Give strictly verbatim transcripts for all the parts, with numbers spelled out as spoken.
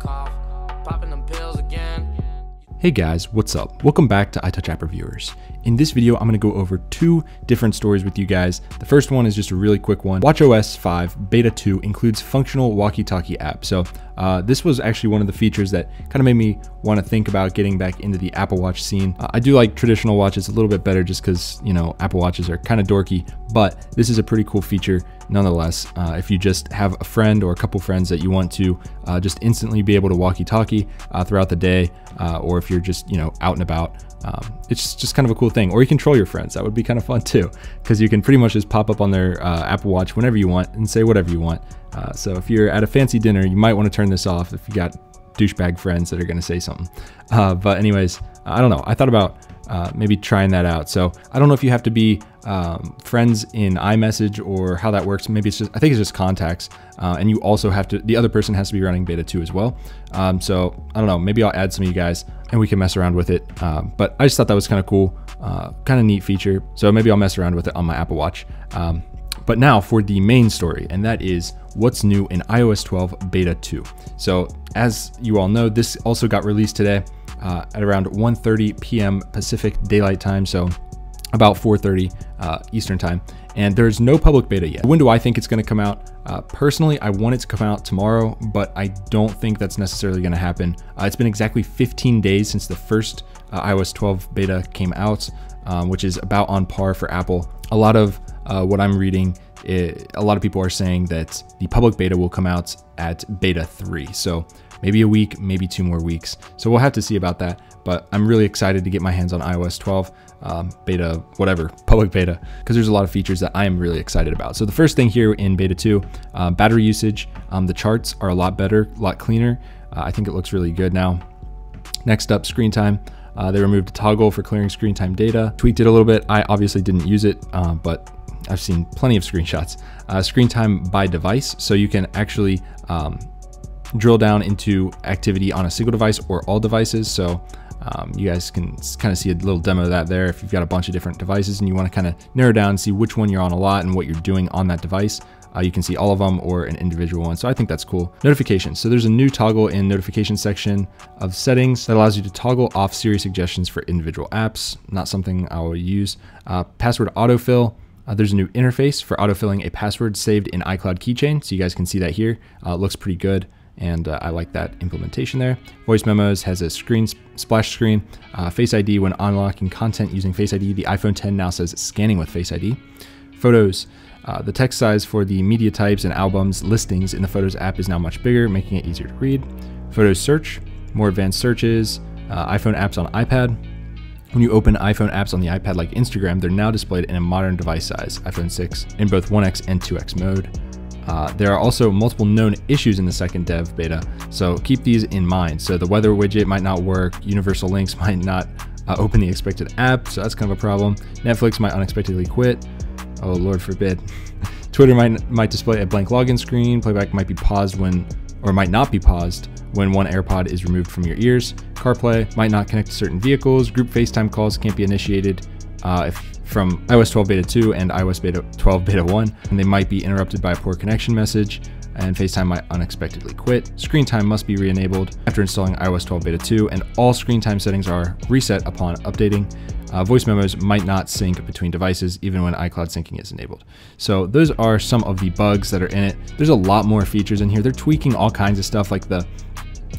cough, popping them pills again. Hey guys, what's up? Welcome back to iTouch App Reviewers. In this video, I'm gonna go over two different stories with you guys. The first one is just a really quick one. WatchOS five Beta two includes functional walkie-talkie app. So uh, this was actually one of the features that kind of made me wanna think about getting back into the Apple Watch scene. Uh, I do like traditional watches a little bit better just cause, you know, Apple Watches are kind of dorky, but this is a pretty cool feature nonetheless. Uh, if you just have a friend or a couple friends that you want to uh, just instantly be able to walkie-talkie uh, throughout the day, uh, or if you're just, you know, out and about. Um, it's just kind of a cool thing. Or you control your friends. That would be kind of fun too, because you can pretty much just pop up on their uh, Apple Watch whenever you want and say whatever you want. Uh, so if you're at a fancy dinner, you might want to turn this off if you got douchebag friends that are going to say something. Uh, but anyways, I don't know. I thought about uh, maybe trying that out. So I don't know if you have to be um, friends in iMessage or how that works. Maybe it's just, I think it's just contacts. Uh, and you also have to, the other person has to be running beta two as well. Um, so I don't know, maybe I'll add some of you guys and we can mess around with it. Um, but I just thought that was kind of cool, uh, kind of neat feature. So maybe I'll mess around with it on my Apple Watch. Um, but now for the main story, and that is what's new in iOS twelve beta two. So as you all know, this also got released today uh, at around one thirty p m Pacific Daylight Time. So about four thirty uh, Eastern time. And there's no public beta yet. When do I think it's gonna come out? Uh, personally, I want it to come out tomorrow, but I don't think that's necessarily gonna happen. Uh, it's been exactly fifteen days since the first uh, iOS twelve beta came out, um, which is about on par for Apple. A lot of uh, what I'm reading, it, a lot of people are saying that the public beta will come out at beta three. So maybe a week, maybe two more weeks. So we'll have to see about that. But I'm really excited to get my hands on iOS twelve, um, beta, whatever, public beta, because there's a lot of features that I am really excited about. So the first thing here in beta two, uh, battery usage, um, the charts are a lot better, a lot cleaner. Uh, I think it looks really good now. Next up, screen time. Uh, they removed a toggle for clearing screen time data, tweaked it a little bit. I obviously didn't use it, uh, but I've seen plenty of screenshots. Uh, screen time by device, so you can actually um, drill down into activity on a single device or all devices. So um, you guys can kind of see a little demo of that there. If you've got a bunch of different devices and you want to kind of narrow down and see which one you're on a lot and what you're doing on that device, uh, you can see all of them or an individual one. So I think that's cool. Notifications. So there's a new toggle in notification section of settings that allows you to toggle off Siri suggestions for individual apps. Not something I will use. Uh, password autofill. Uh, there's a new interface for autofilling a password saved in iCloud keychain. So you guys can see that here. Uh, it looks pretty good. And uh, I like that implementation there. Voice Memos has a screen splash screen. Uh, Face I D when unlocking content using Face I D. The iPhone ten now says scanning with Face I D. Photos. Uh, the text size for the media types and albums listings in the Photos app is now much bigger, making it easier to read. Photo search. More advanced searches. Uh, iPhone apps on iPad. When you open iPhone apps on the iPad like Instagram, they're now displayed in a modern device size, iPhone six, in both one X and two X mode. Uh, there are also multiple known issues in the second dev beta, so keep these in mind. So the weather widget might not work, universal links might not uh, open the expected app, so that's kind of a problem. Netflix might unexpectedly quit, oh Lord forbid. Twitter might, might display a blank login screen, playback might be paused when, or might not be paused when one AirPod is removed from your ears. CarPlay might not connect to certain vehicles, group FaceTime calls can't be initiated uh, if from iOS twelve beta two and iOS beta twelve beta one, and they might be interrupted by a poor connection message, and FaceTime might unexpectedly quit. Screen time must be re-enabled after installing iOS twelve beta two, and all screen time settings are reset upon updating. Uh, voice memos might not sync between devices even when iCloud syncing is enabled. So those are some of the bugs that are in it. There's a lot more features in here. They're tweaking all kinds of stuff, like the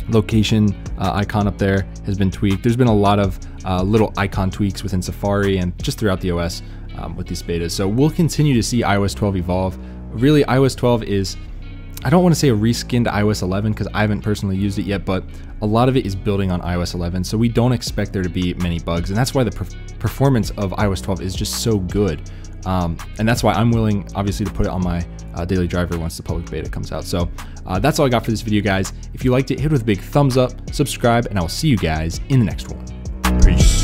location uh, icon up there has been tweaked. There's been a lot of uh, little icon tweaks within Safari and just throughout the O S um, with these betas. So we'll continue to see iOS twelve evolve. Really, iOS twelve is, I don't want to say a reskinned iOS eleven because I haven't personally used it yet, but a lot of it is building on iOS eleven. So we don't expect there to be many bugs. And that's why the per performance of iOS twelve is just so good. Um, and that's why I'm willing, obviously, to put it on my uh, daily driver once the public beta comes out. So uh, that's all I got for this video, guys. If you liked it, hit it with a big thumbs up, subscribe, and I will see you guys in the next one. Peace.